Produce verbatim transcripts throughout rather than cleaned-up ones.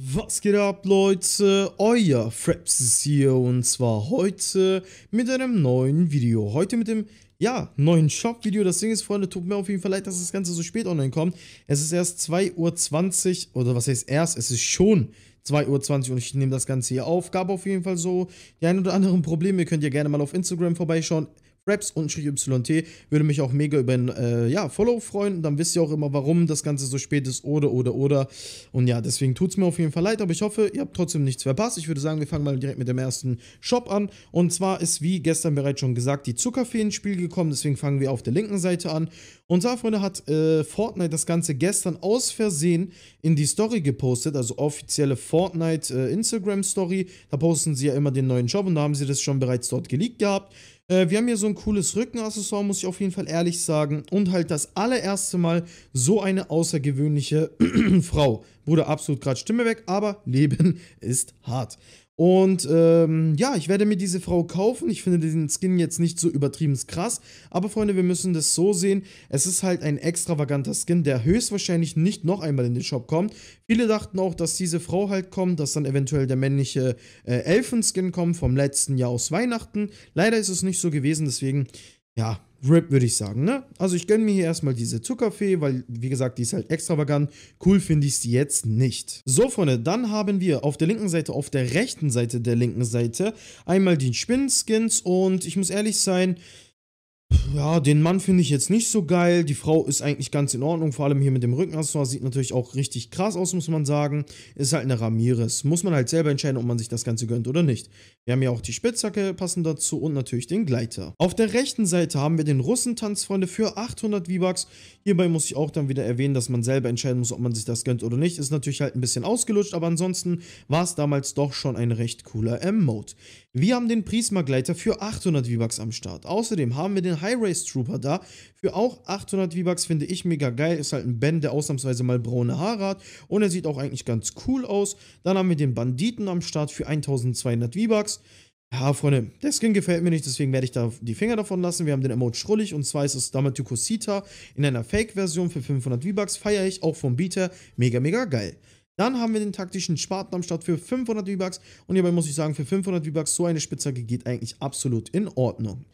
Was geht ab, Leute? Euer Fraps ist hier und zwar heute mit einem neuen Video. Heute mit dem, ja, neuen Shop-Video. Das Ding ist, Freunde, tut mir auf jeden Fall leid, dass das Ganze so spät online kommt. Es ist erst zwei Uhr zwanzig oder was heißt erst? Es ist schon zwei Uhr zwanzig und ich nehme das Ganze hier auf. Gab auf jeden Fall so die ein oder anderen Probleme. Ihr könnt ja gerne mal auf Instagram vorbeischauen. Raps-yt würde mich auch mega über ein äh, ja, Follow freuen. Dann wisst ihr auch immer, warum das Ganze so spät ist oder, oder, oder. Und ja, deswegen tut es mir auf jeden Fall leid, aber ich hoffe, ihr habt trotzdem nichts verpasst. Ich würde sagen, wir fangen mal direkt mit dem ersten Shop an. Und zwar ist, wie gestern bereits schon gesagt, die Zuckerfee ins Spiel gekommen. Deswegen fangen wir auf der linken Seite an. Und zwar, Freunde, hat äh, Fortnite das Ganze gestern aus Versehen in die Story gepostet, also offizielle Fortnite äh, Instagram-Story. Da posten sie ja immer den neuen Shop und da haben sie das schon bereits dort geleakt gehabt. Wir haben hier so ein cooles Rückenaccessoire, muss ich auf jeden Fall ehrlich sagen. Und halt das allererste Mal so eine außergewöhnliche Frau. Bruder, absolut gerade Stimme weg, aber Leben ist hart. Und ähm, ja, ich werde mir diese Frau kaufen. Ich finde diesen Skin jetzt nicht so übertrieben krass. Aber Freunde, wir müssen das so sehen. Es ist halt ein extravaganter Skin, der höchstwahrscheinlich nicht noch einmal in den Shop kommt. Viele dachten auch, dass diese Frau halt kommt, dass dann eventuell der männliche äh, Elfenskin kommt vom letzten Jahr aus Weihnachten. Leider ist es nicht so gewesen, deswegen, ja, R I P würde ich sagen, ne? Also ich gönne mir hier erstmal diese Zuckerfee, weil, wie gesagt, die ist halt extravagant. Cool finde ich sie jetzt nicht. So, Freunde, dann haben wir auf der linken Seite, auf der rechten Seite der linken Seite einmal die Spinnenskins und ich muss ehrlich sein, ja, den Mann finde ich jetzt nicht so geil. Die Frau ist eigentlich ganz in Ordnung, vor allem hier mit dem Rückenaccessoire. Sieht natürlich auch richtig krass aus, muss man sagen. Ist halt eine Ramirez. Muss man halt selber entscheiden, ob man sich das Ganze gönnt oder nicht. Wir haben ja auch die Spitzhacke passend dazu und natürlich den Gleiter. Auf der rechten Seite haben wir den Russentanzfreunde für achthundert V-Bucks. Hierbei muss ich auch dann wieder erwähnen, dass man selber entscheiden muss, ob man sich das gönnt oder nicht. Ist natürlich halt ein bisschen ausgelutscht, aber ansonsten war es damals doch schon ein recht cooler Emote. Wir haben den Prisma-Gleiter für achthundert V-Bucks am Start. Außerdem haben wir den High-Race-Trooper da. Für auch achthundert V-Bucks finde ich mega geil. Ist halt ein Ben, der ausnahmsweise mal braune Haare hat. Und er sieht auch eigentlich ganz cool aus. Dann haben wir den Banditen am Start für zwölfhundert V-Bucks. Ja, Freunde, der Skin gefällt mir nicht, deswegen werde ich da die Finger davon lassen. Wir haben den Emote Schrullig und zwar ist es Damatucosita in einer Fake-Version für fünfhundert V-Bucks. Feiere ich auch vom Bieter. Mega, mega geil. Dann haben wir den taktischen Spaten am Start für fünfhundert V-Bucks. Und hierbei muss ich sagen, für fünfhundert V-Bucks so eine Spitzhacke geht eigentlich absolut in Ordnung.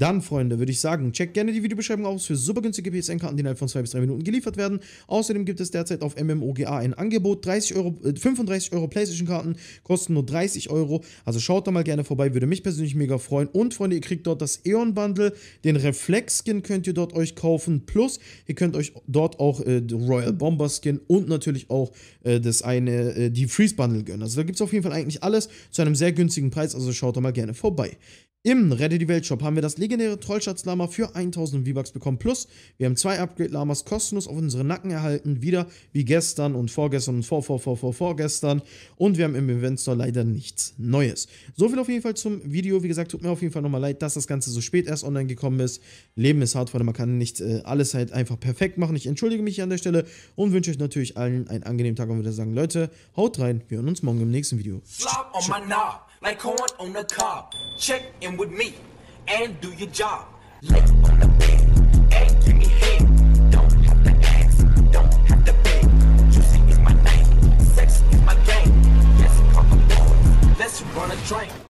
Dann, Freunde, würde ich sagen, checkt gerne die Videobeschreibung aus für super günstige P S N-Karten, die innerhalb von zwei bis drei Minuten geliefert werden. Außerdem gibt es derzeit auf M M O G A ein Angebot, dreißig Euro, äh, fünfunddreißig Euro PlayStation-Karten, kosten nur dreißig Euro. Also schaut da mal gerne vorbei, würde mich persönlich mega freuen. Und, Freunde, ihr kriegt dort das Aeon-Bundle, den Reflex-Skin könnt ihr dort euch kaufen, plus ihr könnt euch dort auch äh, Royal Bomber-Skin und natürlich auch äh, das eine, äh, die Freeze-Bundle gönnen. Also da gibt es auf jeden Fall eigentlich alles zu einem sehr günstigen Preis, also schaut da mal gerne vorbei. Im Rette-die-Welt-Shop haben wir das legendäre Trollschatz-Lama für tausend V-Bucks bekommen. Plus, wir haben zwei Upgrade-Lamas kostenlos auf unseren Nacken erhalten. Wieder wie gestern und vorgestern und vor, vor, vor, vor, vorgestern. Und wir haben im Event-Store leider nichts Neues. So viel auf jeden Fall zum Video. Wie gesagt, tut mir auf jeden Fall nochmal leid, dass das Ganze so spät erst online gekommen ist. Leben ist hart, Freunde. Man kann nicht äh, alles halt einfach perfekt machen. Ich entschuldige mich hier an der Stelle und wünsche euch natürlich allen einen angenehmen Tag. Und würde sagen, Leute, haut rein. Wir hören uns morgen im nächsten Video. Slap on my knob, like corn on the cob. Check in with me and do your job. Lick on the bed and give me head. Don't have to ask, don't have to beg. Juicy is my name, sex is my game. Yes, come on boys, let's run a train.